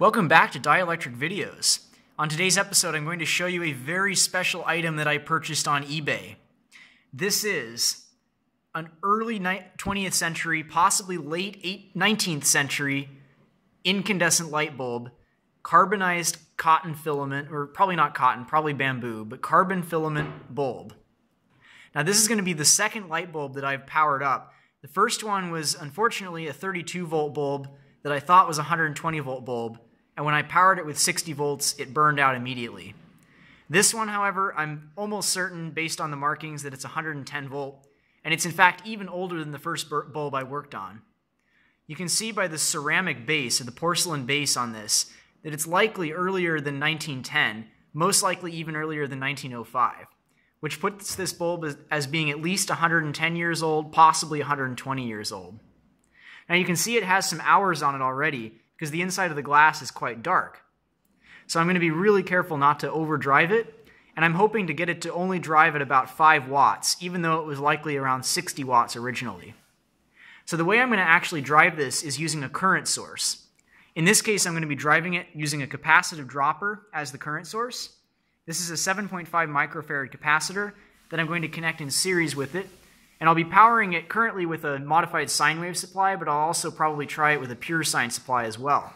Welcome back to Dielectric Videos. On today's episode, I'm going to show you a very special item that I purchased on eBay. This is an early 20th century, possibly late 19th century incandescent light bulb, carbonized cotton filament, or probably not cotton, probably bamboo, but carbon filament bulb. Now this is going to be the second light bulb that I've powered up. The first one was unfortunately a 32-volt bulb that I thought was a 120-volt bulb. And when I powered it with 60 volts, it burned out immediately. This one, however, I'm almost certain based on the markings that it's 110 volt, and it's in fact even older than the first bulb I worked on. You can see by the ceramic base, or the porcelain base on this, that it's likely earlier than 1910, most likely even earlier than 1905, which puts this bulb as being at least 110 years old, possibly 120 years old. Now you can see it has some hours on it already, because the inside of the glass is quite dark. So I'm going to be really careful not to overdrive it, and I'm hoping to get it to only drive at about 5 watts, even though it was likely around 60 watts originally. So the way I'm going to actually drive this is using a current source. In this case, I'm going to be driving it using a capacitive dropper as the current source. This is a 7.5 microfarad capacitor that I'm going to connect in series with it, and I'll be powering it currently with a modified sine wave supply, but I'll also probably try it with a pure sine supply as well.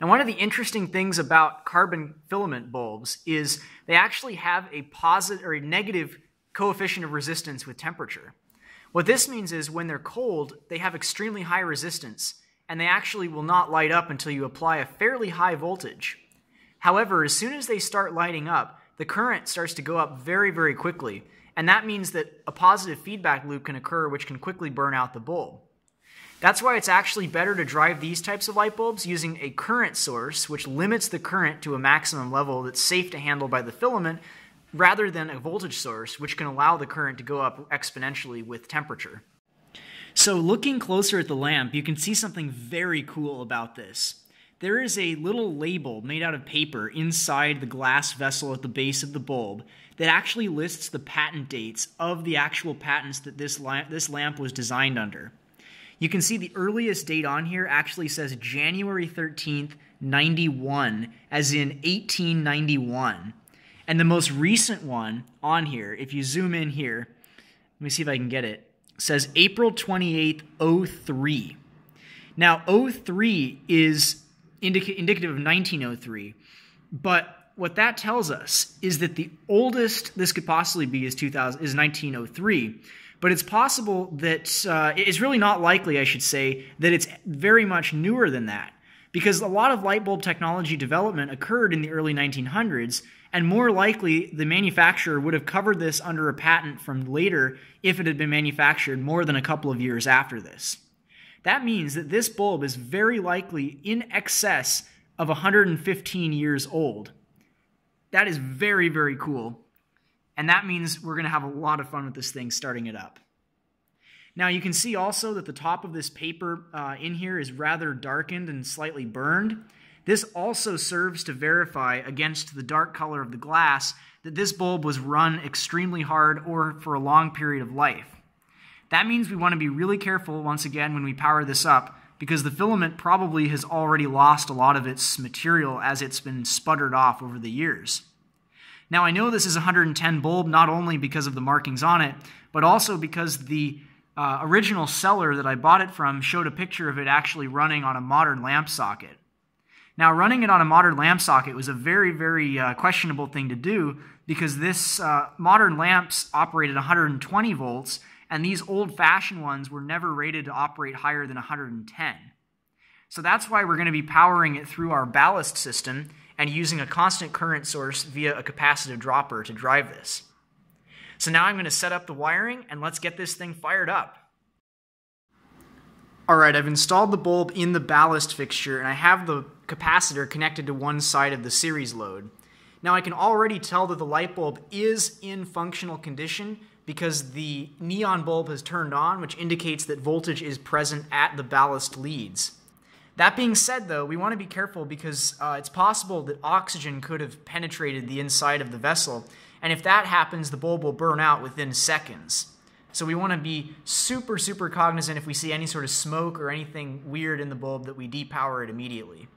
Now, one of the interesting things about carbon filament bulbs is they actually have a positive or a negative coefficient of resistance with temperature. What this means is when they're cold, they have extremely high resistance, and they actually will not light up until you apply a fairly high voltage. However, as soon as they start lighting up, the current starts to go up very, very quickly. And that means that a positive feedback loop can occur, which can quickly burn out the bulb. That's why it's actually better to drive these types of light bulbs using a current source, which limits the current to a maximum level that's safe to handle by the filament, rather than a voltage source, which can allow the current to go up exponentially with temperature. So looking closer at the lamp, you can see something very cool about this. There is a little label made out of paper inside the glass vessel at the base of the bulb that actually lists the patent dates of the actual patents that this lamp was designed under. You can see the earliest date on here actually says January 13th, 91, as in 1891. And the most recent one on here, if you zoom in here, let me see if I can get it, says April 28th, 03. Now, 03 is indicative of 1903, but what that tells us is that the oldest this could possibly be is 1903, but it's possible that it's really not likely, I should say, that it's very much newer than that, because a lot of light bulb technology development occurred in the early 1900s, and more likely the manufacturer would have covered this under a patent from later if it had been manufactured more than a couple of years after this. That means that this bulb is very likely in excess of 115 years old. That is very, very cool. And that means we're going to have a lot of fun with this thing starting it up. Now you can see also that the top of this paper in here is rather darkened and slightly burned. This also serves to verify against the dark color of the glass that this bulb was run extremely hard or for a long period of life. That means we want to be really careful once again when we power this up, because the filament probably has already lost a lot of its material as it's been sputtered off over the years. Now I know this is a 110 bulb not only because of the markings on it, but also because the original seller that I bought it from showed a picture of it actually running on a modern lamp socket. Now running it on a modern lamp socket was a very, very questionable thing to do, because this modern lamps operated 120 volts, and these old-fashioned ones were never rated to operate higher than 110. So that's why we're going to be powering it through our ballast system and using a constant current source via a capacitive dropper to drive this. So now I'm going to set up the wiring, and let's get this thing fired up. All right, I've installed the bulb in the ballast fixture, and I have the capacitor connected to one side of the series load. Now I can already tell that the light bulb is in functional condition, because the neon bulb has turned on, which indicates that voltage is present at the ballast leads. That being said, though, we want to be careful, because it's possible that oxygen could have penetrated the inside of the vessel, and if that happens, the bulb will burn out within seconds. So we want to be super, super cognizant if we see any sort of smoke or anything weird in the bulb that we depower it immediately.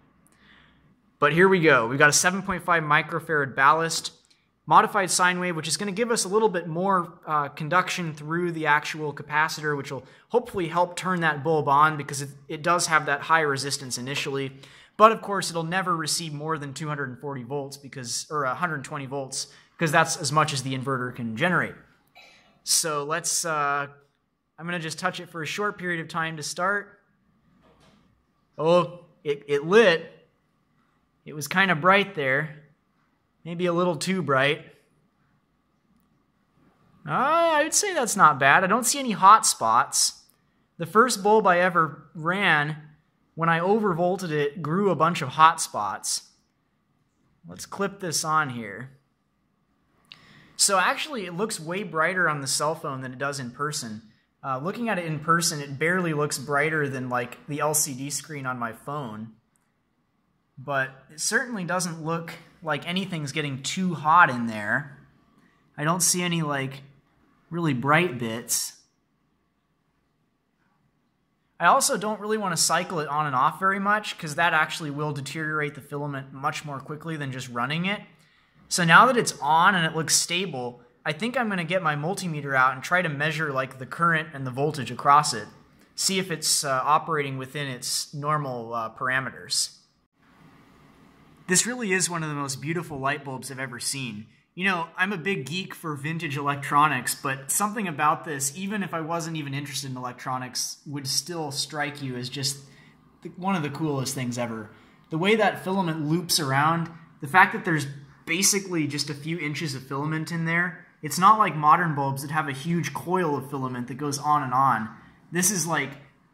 But here we go. We've got a 7.5 microfarad ballast, modified sine wave, which is going to give us a little bit more conduction through the actual capacitor, which will hopefully help turn that bulb on because it does have that high resistance initially. But of course, it'll never receive more than 240 volts because, or 120 volts, because that's as much as the inverter can generate. So let's, I'm going to just touch it for a short period of time to start. Oh, it lit. It was kind of bright there. Maybe a little too bright. I would say that's not bad. I don't see any hot spots. The first bulb I ever ran, when I overvolted it, grew a bunch of hot spots. Let's clip this on here. So actually, it looks way brighter on the cell phone than it does in person. Looking at it in person, it barely looks brighter than like the LCD screen on my phone. But it certainly doesn't look like anything's getting too hot in there. I don't see any like really bright bits. I also don't really want to cycle it on and off very much because that actually will deteriorate the filament much more quickly than just running it. So now that it's on and it looks stable, I think I'm going to get my multimeter out and try to measure like the current and the voltage across it. See if it's operating within its normal parameters. This really is one of the most beautiful light bulbs I've ever seen. You know, I'm a big geek for vintage electronics, but something about this, even if I wasn't even interested in electronics, would still strike you as just one of the coolest things ever. The way that filament loops around, the fact that there's basically just a few inches of filament in there, it's not like modern bulbs that have a huge coil of filament that goes on and on. This is like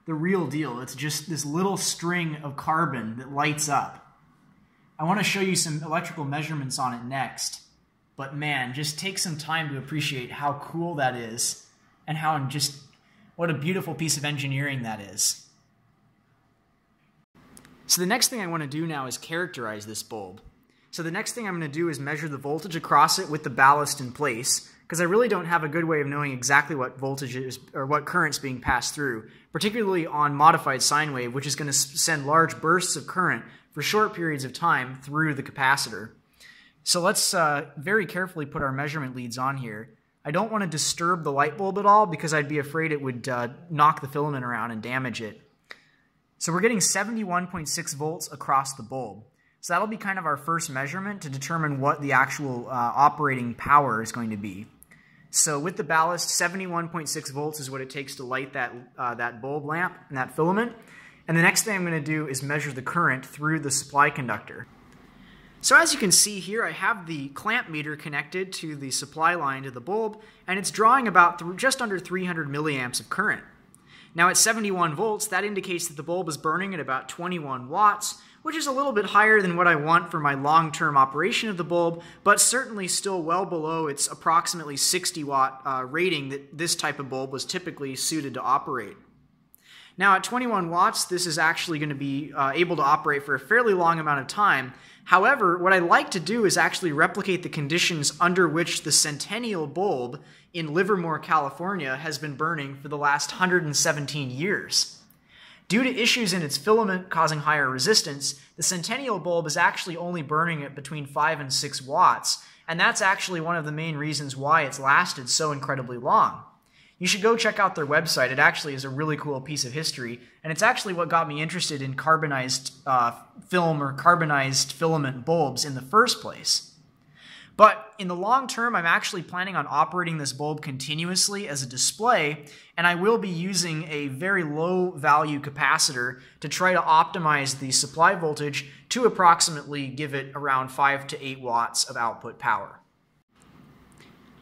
the real deal. It's just this little string of carbon that lights up. I want to show you some electrical measurements on it next, but man, just take some time to appreciate how cool that is and how just what a beautiful piece of engineering that is. So the next thing I want to do now is characterize this bulb. So the next thing I'm going to do is measure the voltage across it with the ballast in place, because I really don't have a good way of knowing exactly what voltage is or what current's being passed through, particularly on modified sine wave, which is going to send large bursts of current for short periods of time through the capacitor. So let's very carefully put our measurement leads on here. I don't want to disturb the light bulb at all because I'd be afraid it would knock the filament around and damage it. So we're getting 71.6 volts across the bulb. So that'll be kind of our first measurement to determine what the actual operating power is going to be. So with the ballast, 71.6 volts is what it takes to light that bulb lamp and that filament. And the next thing I'm going to do is measure the current through the supply conductor. So as you can see here, I have the clamp meter connected to the supply line to the bulb, and it's drawing about just under 300 milliamps of current. Now at 71 volts, that indicates that the bulb is burning at about 21 watts, which is a little bit higher than what I want for my long-term operation of the bulb, but certainly still well below its approximately 60-watt rating that this type of bulb was typically suited to operate. Now at 21 watts, this is actually going to be able to operate for a fairly long amount of time. However, what I like to do is actually replicate the conditions under which the Centennial bulb in Livermore, California has been burning for the last 117 years. Due to issues in its filament causing higher resistance, the Centennial bulb is actually only burning at between 5 and 6 watts, and that's actually one of the main reasons why it's lasted so incredibly long. You should go check out their website. It actually is a really cool piece of history, and it's actually what got me interested in carbonized film or carbonized filament bulbs in the first place. But in the long term, I'm actually planning on operating this bulb continuously as a display, and I will be using a very low value capacitor to try to optimize the supply voltage to approximately give it around 5 to 8 watts of output power.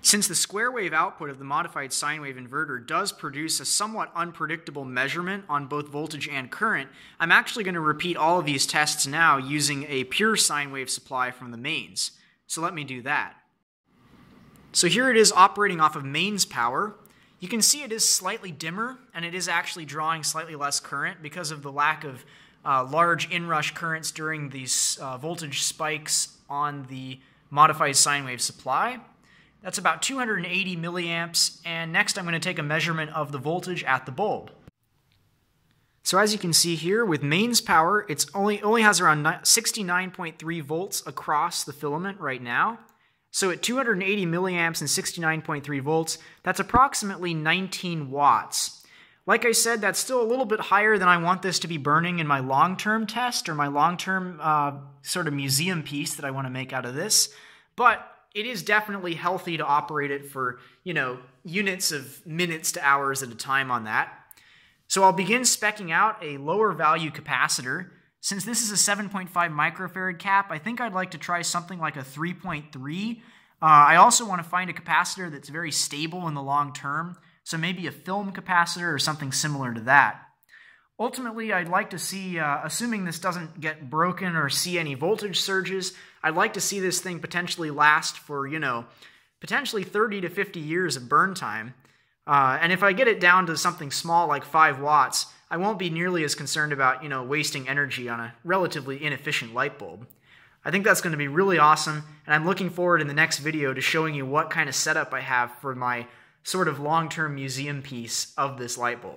Since the square wave output of the modified sine wave inverter does produce a somewhat unpredictable measurement on both voltage and current, I'm actually going to repeat all of these tests now using a pure sine wave supply from the mains. So let me do that. So here it is operating off of mains power. You can see it is slightly dimmer, and it is actually drawing slightly less current because of the lack of large inrush currents during these voltage spikes on the modified sine wave supply. That's about 280 milliamps, and next I'm going to take a measurement of the voltage at the bulb. So as you can see here, with mains power, it's only has around 69.3 volts across the filament right now. So at 280 milliamps and 69.3 volts, that's approximately 19 watts. Like I said, that's still a little bit higher than I want this to be burning in my long-term test or my long-term sort of museum piece that I want to make out of this. But it is definitely healthy to operate it for, you know, units of minutes to hours at a time on that. So I'll begin speccing out a lower value capacitor. Since this is a 7.5 microfarad cap, I think I'd like to try something like a 3.3. I also want to find a capacitor that's very stable in the long term, so maybe a film capacitor or something similar to that. Ultimately, I'd like to see, assuming this doesn't get broken or see any voltage surges, I'd like to see this thing potentially last for, you know, potentially 30 to 50 years of burn time. And if I get it down to something small like 5 watts, I won't be nearly as concerned about, you know, wasting energy on a relatively inefficient light bulb. I think that's going to be really awesome, and I'm looking forward in the next video to showing you what kind of setup I have for my sort of long-term museum piece of this light bulb.